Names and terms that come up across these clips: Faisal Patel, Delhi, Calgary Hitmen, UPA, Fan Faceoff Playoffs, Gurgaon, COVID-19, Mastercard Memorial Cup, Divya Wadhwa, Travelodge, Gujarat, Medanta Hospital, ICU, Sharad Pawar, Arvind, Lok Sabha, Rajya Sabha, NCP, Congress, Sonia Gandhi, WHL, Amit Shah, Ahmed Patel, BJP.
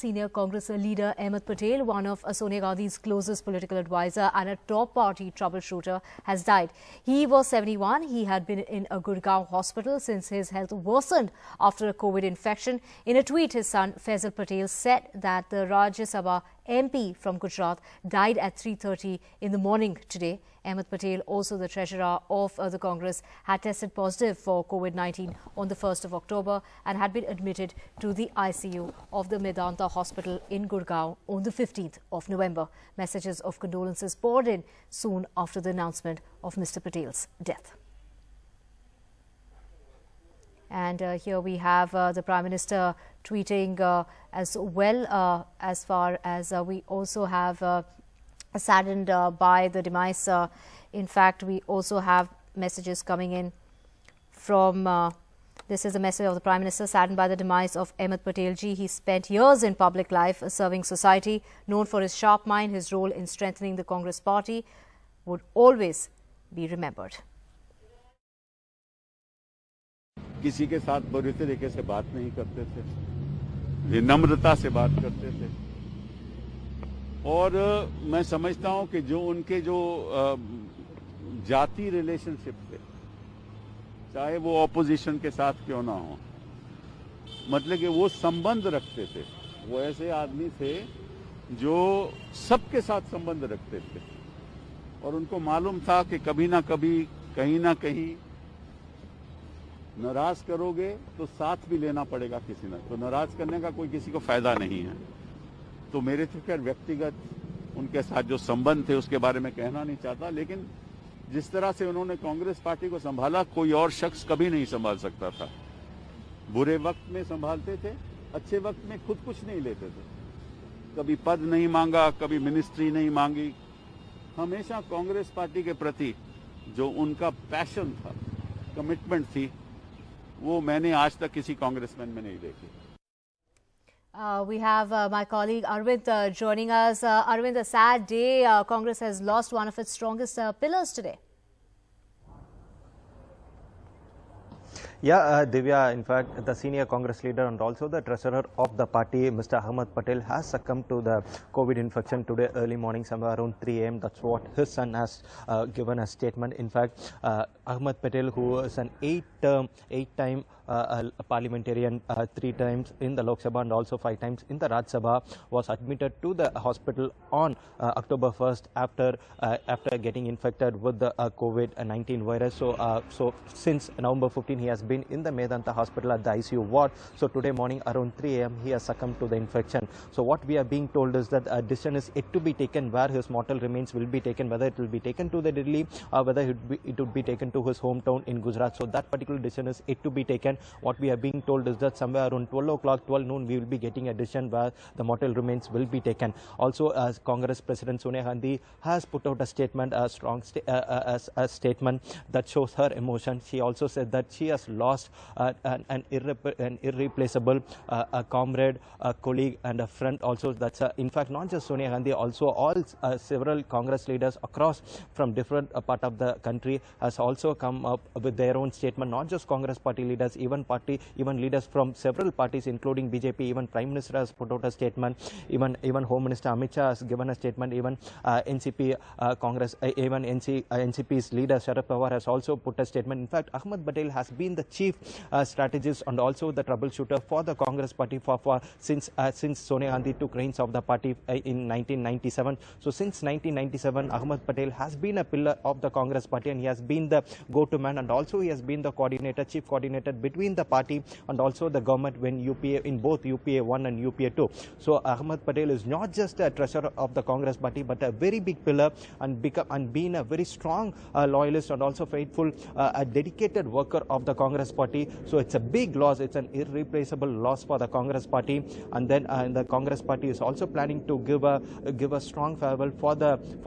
Senior Congress leader Ahmed Patel, one of Sonia Gandhi's closest political advisor and a top party troubleshooter, has died. He was 71. He had been in a Gurgaon hospital since his health worsened after a COVID infection. In a tweet, his son Faisal Patel said that the Rajya Sabha MP from Gujarat died at 3:30 in the morning today. Ahmed Patel, also the treasurer of the Congress, had tested positive for COVID-19 on the 1st of October and had been admitted to the ICU of the Medanta Hospital in Gurgaon on the 15th of November. Messages of condolences poured in soon after the announcement of Mr. Patel's death. And here we have the Prime Minister tweeting as well, as far as we also have saddened by the demise. In fact, we also have messages coming in from, this is a message of the Prime Minister, saddened by the demise of Ahmed Patel ji. He spent years in public life serving society, known for his sharp mind. His role in strengthening the Congress party would always be remembered. किसी के साथ बुरे तरीके से बात नहीं करते थे, विनम्रता से बात करते थे, और मैं समझता हूं कि जो उनके जो जाति रिलेशनशिप थे, चाहे वो ऑपोजिशन के साथ क्यों ना हो, मतलब कि वो संबंध रखते थे, वो ऐसे आदमी थे जो सबके साथ संबंध रखते थे, और उनको मालूम था कि कभी ना कभी कहीं ना कहीं नाराज करोगे तो साथ भी लेना पड़ेगा किसी ना, तो नाराज करने का कोई किसी को फायदा नहीं है। तो मेरे तो खैर व्यक्तिगत उनके साथ जो संबंध थे उसके बारे में कहना नहीं चाहता, लेकिन जिस तरह से उन्होंने कांग्रेस पार्टी को संभाला कोई और शख्स कभी नहीं संभाल सकता था। बुरे वक्त में संभालते थे, अच्छे वक्त में खुद कुछ नहीं लेते थे, कभी पद नहीं मांगा, कभी मिनिस्ट्री नहीं मांगी। हमेशा कांग्रेस पार्टी के प्रति जो उनका पैशन था, कमिटमेंट थी, वो मैंने आज तक किसी कांग्रेसमैन में नहीं देखी। We have my colleague Arvind joining us. Arvind, a sad day. Congress has lost one of its strongest pillars today. Yeah, Divya, in fact, the senior Congress leader and also the treasurer of the party, Mr. Ahmed Patel, has succumbed to the COVID infection today early morning, somewhere around 3 a.m. That's what his son has given a statement. In fact, Ahmed Patel, who is an eight-time a parliamentarian, 3 times in the Lok Sabha and also 5 times in the Rajya Sabha, was admitted to the hospital on October 1st after getting infected with the COVID-19 virus. So since November 15, he has been in the Medanta Hospital at the ICU ward. So today morning around 3 a.m. he has succumbed to the infection. So what we are being told is that a decision is yet to be taken where his mortal remains will be taken, whether it will be taken to the Delhi or whether it would be taken to his hometown in Gujarat. So that particular decision is yet to be taken. What we are being told is that somewhere around 12 noon, we will be getting a decision where the mortal remains will be taken. Also, as Congress President Sonia Gandhi has put out a statement, a strong statement that shows her emotion. She also said that she has lost an irreplaceable comrade, a colleague, and a friend. Also, that's in fact not just Sonia Gandhi, also several Congress leaders across from different part of the country has also come up with their own statement. Not just Congress party leaders, even leaders from several parties, including BJP. Even Prime Minister has put out a statement. Even Home Minister Amit Shah has given a statement. Even NCP Congress, even NCP's leader Sharad Pawar has also put a statement. In fact, Ahmed Patel has been the chief strategist and also the troubleshooter for the Congress party since Sonia Gandhi took reins of the party in 1997. So since 1997, Ahmed Patel has been a pillar of the Congress party, and he has been the go-to man, and also he has been the coordinator, chief coordinator between the party and also the government when UPA, in both UPA 1 and UPA 2. So Ahmed Patel is not just a treasurer of the Congress party but a very big pillar, and being a very strong loyalist and also faithful, a dedicated worker of the Congress party. So it's a big loss. It's an irreplaceable loss for the Congress party. And then the Congress party is also planning to give a strong farewell for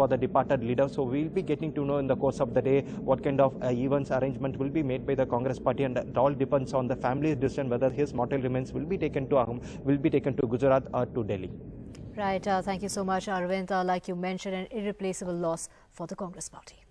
the departed leader. So we'll be getting to know in the course of the day what kind of events arrangement will be made by the Congress party, and it all depends on the family's decision whether his mortal remains will be taken to Gujarat or to Delhi. Right. Thank you so much, Arvind. Like you mentioned, an irreplaceable loss for the Congress party.